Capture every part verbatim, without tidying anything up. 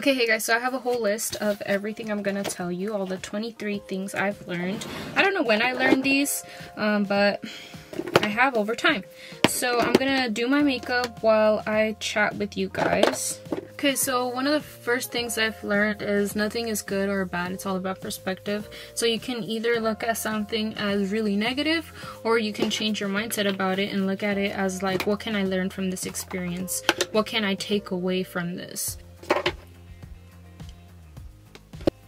Okay, hey guys, so I have a whole list of everything I'm gonna tell you, all the twenty-three things I've learned. I don't know when I learned these, um, but I have over time. So I'm gonna do my makeup while I chat with you guys. Okay, so one of the first things I've learned is nothing is good or bad. It's all about perspective. So you can either look at something as really negative, or you can change your mindset about it and look at it as like, what can I learn from this experience? What can I take away from this?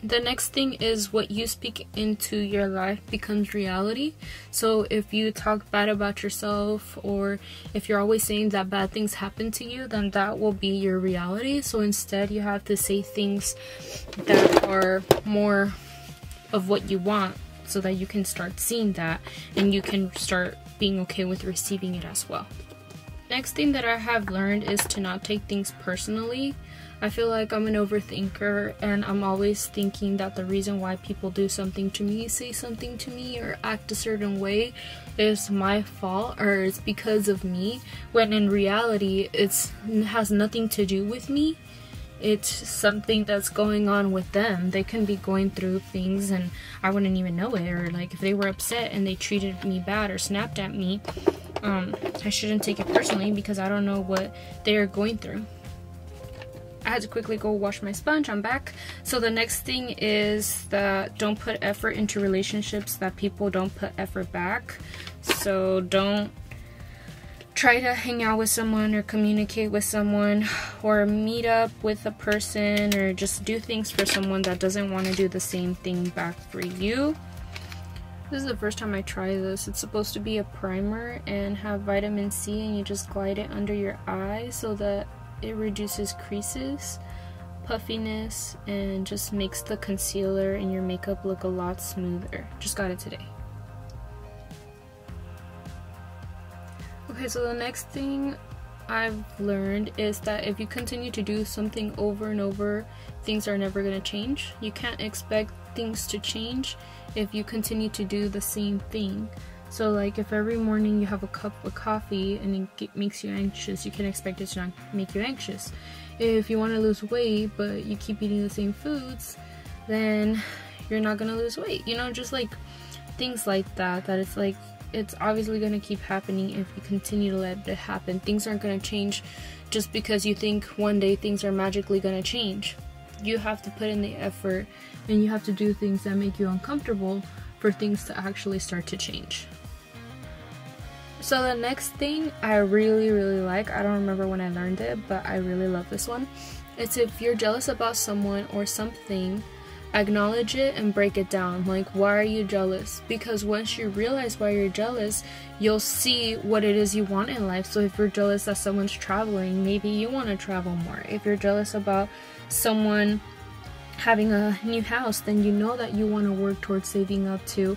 The next thing is what you speak into your life becomes reality. So if you talk bad about yourself, or if you're always saying that bad things happen to you, then that will be your reality. So instead you have to say things that are more of what you want, so that you can start seeing that and you can start being okay with receiving it as well. Next thing that I have learned is to not take things personally. I feel like I'm an overthinker, and I'm always thinking that the reason why people do something to me, say something to me, or act a certain way is my fault, or it's because of me, when in reality it's, it has nothing to do with me. It's something that's going on with them. They can be going through things and I wouldn't even know it, or like if they were upset and they treated me bad or snapped at me, um, I shouldn't take it personally because I don't know what they are going through. I had to quickly go wash my sponge. I'm back. So the next thing is that don't put effort into relationships that people don't put effort back. So don't try to hang out with someone or communicate with someone or meet up with a person or just do things for someone that doesn't want to do the same thing back for you. This is the first time I try this. It's supposed to be a primer and have vitamin C, and you just glide it under your eye so that it reduces creases, puffiness, and just makes the concealer and your makeup look a lot smoother. Just got it today. Okay, so the next thing I've learned is that if you continue to do something over and over, things are never going to change. You can't expect things to change if you continue to do the same thing. So like if every morning you have a cup of coffee and it makes you anxious, you can expect it to not make you anxious. If you want to lose weight but you keep eating the same foods, then you're not going to lose weight. You know, just like things like that, that it's like, it's obviously going to keep happening if you continue to let it happen. Things aren't going to change just because you think one day things are magically going to change. You have to put in the effort and you have to do things that make you uncomfortable for things to actually start to change. So the next thing I really, really like, I don't remember when I learned it, but I really love this one. It's if you're jealous about someone or something, acknowledge it and break it down. Like, why are you jealous? Because once you realize why you're jealous, you'll see what it is you want in life. So if you're jealous that someone's traveling, maybe you want to travel more. If you're jealous about someone having a new house, then you know that you want to work towards saving up to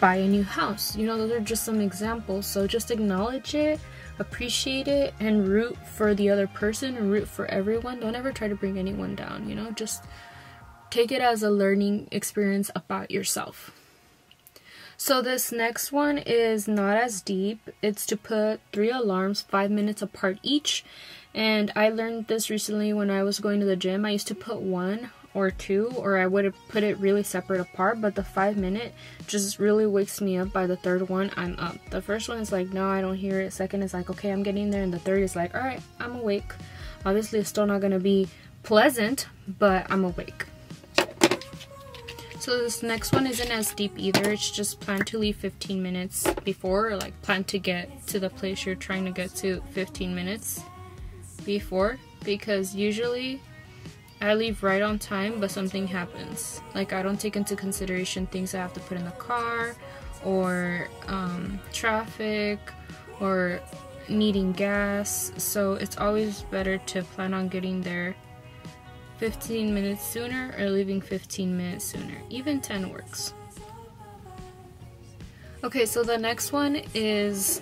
buy a new house. You know, those are just some examples. So just acknowledge it, appreciate it, and root for the other person, and root for everyone. Don't ever try to bring anyone down, you know, just take it as a learning experience about yourself. So this next one is not as deep. It's to put three alarms five minutes apart each. And I learned this recently when I was going to the gym. I used to put one or two, or I would have put it really separate apart, but the five minute just really wakes me up. By the third one, I'm up. The first one is like, no, I don't hear it. Second is like, okay, I'm getting there. And the third is like, all right, I'm awake. Obviously, it's still not going to be pleasant, but I'm awake. So this next one isn't as deep either. It's just plan to leave fifteen minutes before, or like plan to get to the place you're trying to get to fifteen minutes before, because usually I leave right on time, but something happens. Like I don't take into consideration things I have to put in the car, or um, traffic, or needing gas. So it's always better to plan on getting there fifteen minutes sooner, or leaving fifteen minutes sooner. Even ten works. Okay, so the next one is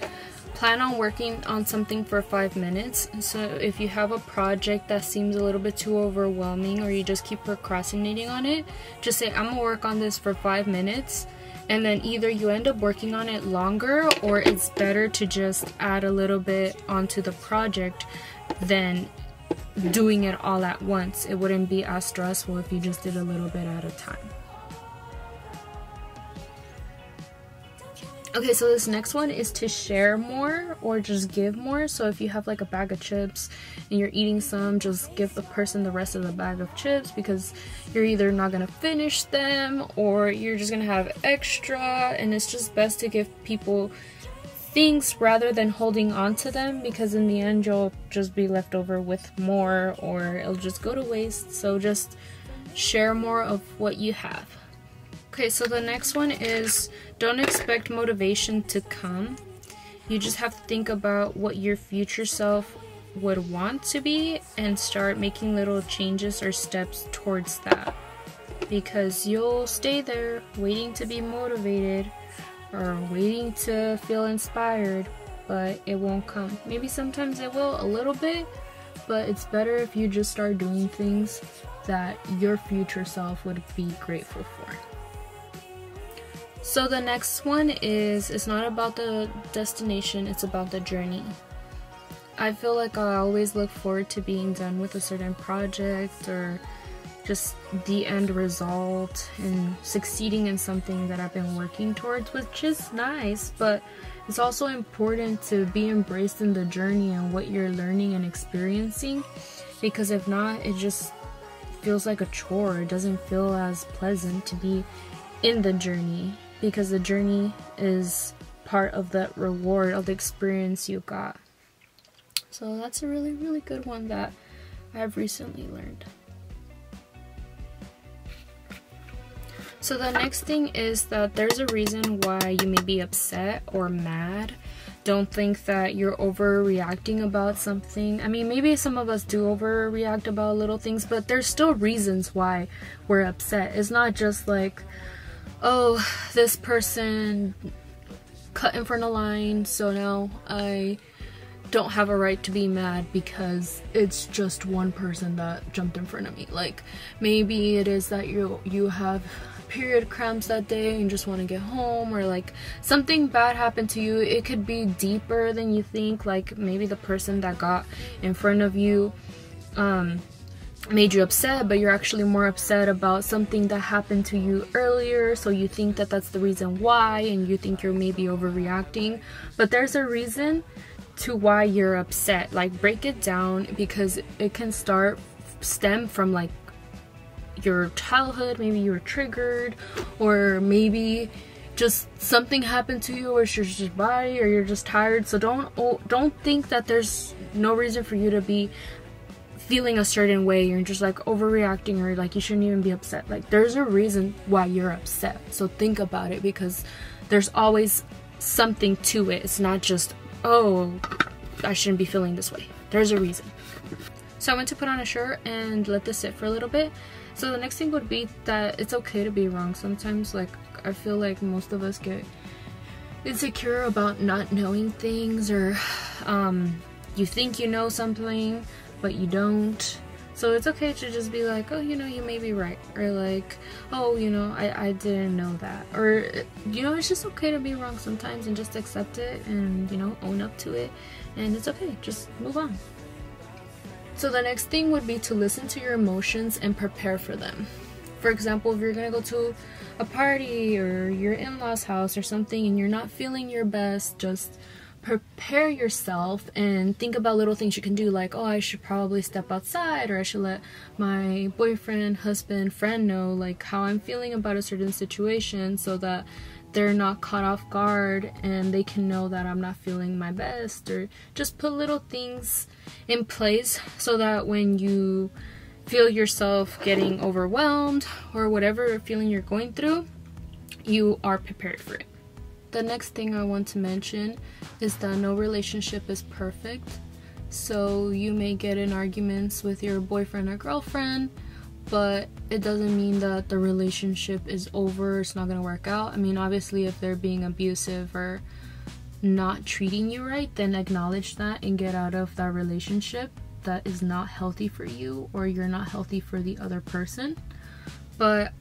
plan on working on something for five minutes. So if you have a project that seems a little bit too overwhelming, or you just keep procrastinating on it, just say, I'm gonna work on this for five minutes. And then either you end up working on it longer, or it's better to just add a little bit onto the project than doing it all at once. It wouldn't be as stressful if you just did a little bit at a time. Okay, so this next one is to share more or just give more. So if you have like a bag of chips and you're eating some, just give the person the rest of the bag of chips, because you're either not gonna finish them or you're just gonna have extra, and it's just best to give people things rather than holding on to them, because in the end you'll just be left over with more or it'll just go to waste. So just share more of what you have. Okay, so the next one is don't expect motivation to come. You just have to think about what your future self would want to be and start making little changes or steps towards that, because you'll stay there waiting to be motivated or waiting to feel inspired, but it won't come. Maybe sometimes it will a little bit, but it's better if you just start doing things that your future self would be grateful for. So the next one is, it's not about the destination, it's about the journey. I feel like I always look forward to being done with a certain project or just the end result and succeeding in something that I've been working towards, which is nice, but it's also important to be embraced in the journey and what you're learning and experiencing, because if not, it just feels like a chore. It doesn't feel as pleasant to be in the journey, because the journey is part of that reward of the experience you got. So that's a really, really good one that I've recently learned. So the next thing is that there's a reason why you may be upset or mad. Don't think that you're overreacting about something. I mean, maybe some of us do overreact about little things, but there's still reasons why we're upset. It's not just like, oh, this person cut in front of line, so now I don't have a right to be mad because it's just one person that jumped in front of me. Like, maybe it is that you you have period cramps that day and just want to get home, or like something bad happened to you. It could be deeper than you think. Like, maybe the person that got in front of you um made you upset, but you're actually more upset about something that happened to you earlier, so you think that that's the reason why, and you think you're maybe overreacting, but there's a reason to why you're upset. Like, break it down, because it can start stem from like your childhood. Maybe you were triggered, or maybe just something happened to you, or it's just your body, or you're just tired. So don't don't think that there's no reason for you to be feeling a certain way. You're just like overreacting, or like you shouldn't even be upset. Like, there's a reason why you're upset, so think about it, because there's always something to it. It's not just, oh, I shouldn't be feeling this way. There's a reason. So I went to put on a shirt and let this sit for a little bit. So the next thing would be that it's okay to be wrong sometimes. Like, I feel like most of us get insecure about not knowing things, or um, you think you know something but you don't. So it's okay to just be like, oh, you know, you may be right, or like, oh, you know, I, I didn't know that, or, you know, it's just okay to be wrong sometimes and just accept it and, you know, own up to it, and it's okay, just move on. So the next thing would be to listen to your emotions and prepare for them. For example, if you're gonna go to a party or your in-laws' house or something and you're not feeling your best, just prepare yourself and think about little things you can do, like, oh, I should probably step outside, or I should let my boyfriend, husband, friend know like how I'm feeling about a certain situation, so that they're not caught off guard and they can know that I'm not feeling my best. Or just put little things in place so that when you feel yourself getting overwhelmed or whatever feeling you're going through, you are prepared for it. The next thing I want to mention is that no relationship is perfect. So you may get in arguments with your boyfriend or girlfriend, but it doesn't mean that the relationship is over, it's not going to work out. I mean, obviously if they're being abusive or not treating you right, then acknowledge that and get out of that relationship. That is not healthy for you, or you're not healthy for the other person. But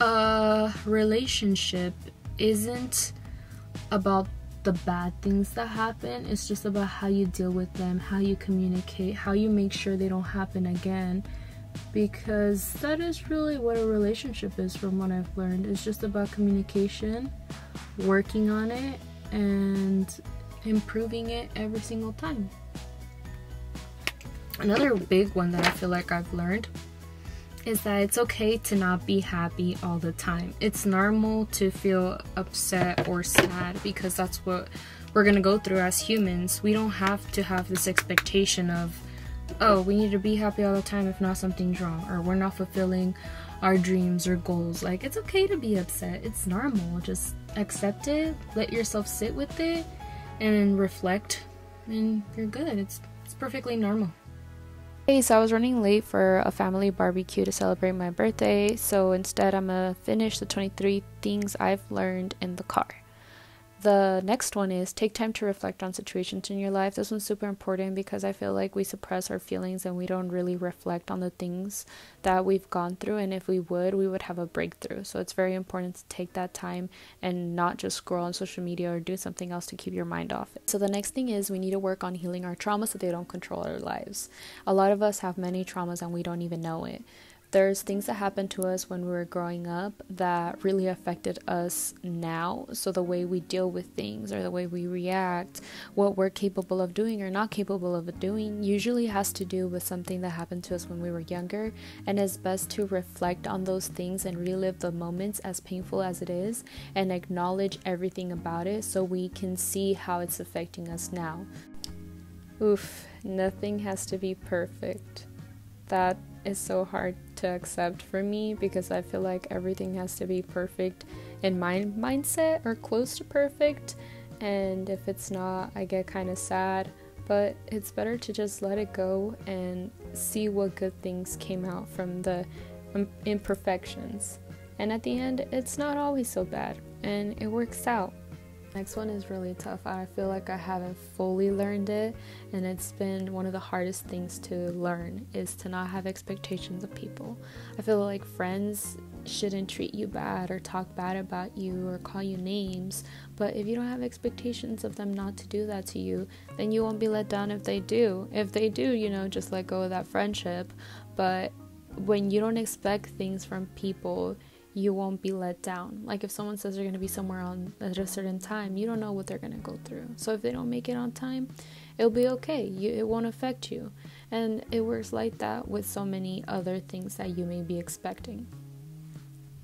a relationship isn't about the bad things that happen. It's just about how you deal with them, how you communicate, how you make sure they don't happen again, because that is really what a relationship is from what I've learned. It's just about communication, working on it, and improving it every single time. Another big one that I feel like I've learned is that it's okay to not be happy all the time. It's normal to feel upset or sad, because that's what we're gonna go through as humans. We don't have to have this expectation of, oh, we need to be happy all the time, if not something's wrong, or we're not fulfilling our dreams or goals. Like, it's okay to be upset. It's normal. Just accept it, let yourself sit with it, and reflect, and you're good. It's, it's perfectly normal. Hey, so I was running late for a family barbecue to celebrate my birthday, so instead I'm gonna finish the twenty-three things I've learned in the car. The next one is take time to reflect on situations in your life. This one's super important because I feel like we suppress our feelings and we don't really reflect on the things that we've gone through, and if we would, we would have a breakthrough. So it's very important to take that time and not just scroll on social media or do something else to keep your mind off it. So the next thing is we need to work on healing our trauma so they don't control our lives. A lot of us have many traumas and we don't even know it. There's things that happened to us when we were growing up that really affected us now. So the way we deal with things, or the way we react, what we're capable of doing or not capable of doing, usually has to do with something that happened to us when we were younger. And it's best to reflect on those things and relive the moments, as painful as it is, and acknowledge everything about it so we can see how it's affecting us now. Oof, nothing has to be perfect. That is so hard to accept for me, because I feel like everything has to be perfect in my mindset or close to perfect, and if it's not, I get kind of sad. But it's better to just let it go and see what good things came out from the imperfections, and at the end it's not always so bad and it works out. Next one is really tough. I feel like I haven't fully learned it, and it's been one of the hardest things to learn, is to not have expectations of people. I feel like friends shouldn't treat you bad or talk bad about you or call you names, but if you don't have expectations of them not to do that to you, then you won't be let down if they do. If they do, you know, just let go of that friendship. But when you don't expect things from people, you won't be let down. Like, if someone says they're going to be somewhere on at a certain time, you don't know what they're going to go through. So if they don't make it on time, it'll be okay. You, it won't affect you. And it works like that with so many other things that you may be expecting.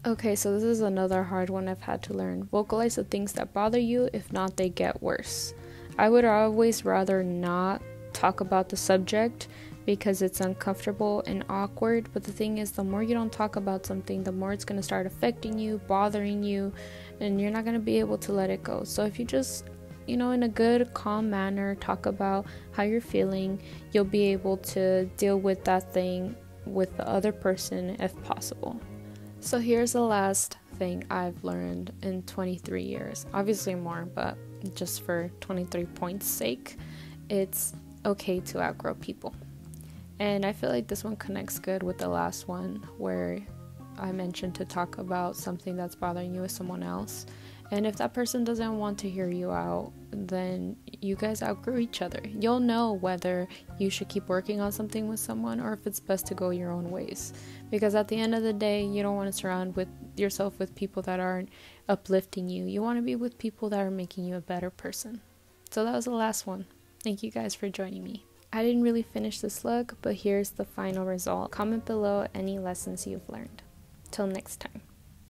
Okay, so this is another hard one I've had to learn. Vocalize the things that bother you. If not, they get worse. I would always rather not talk about the subject, because it's uncomfortable and awkward. But the thing is, the more you don't talk about something, the more it's going to start affecting you, bothering you, and you're not going to be able to let it go. So if you just, you know, in a good, calm manner, talk about how you're feeling, you'll be able to deal with that thing with the other person if possible. So here's the last thing I've learned in twenty-three years. Obviously more, but just for twenty-three points' sake, it's okay to outgrow people. And I feel like this one connects good with the last one, where I mentioned to talk about something that's bothering you with someone else. And if that person doesn't want to hear you out, then you guys outgrow each other. You'll know whether you should keep working on something with someone, or if it's best to go your own ways. Because at the end of the day, you don't want to surround with yourself with people that aren't uplifting you. You want to be with people that are making you a better person. So that was the last one. Thank you guys for joining me. I didn't really finish this look, but here's the final result. Comment below any lessons you've learned. Till next time.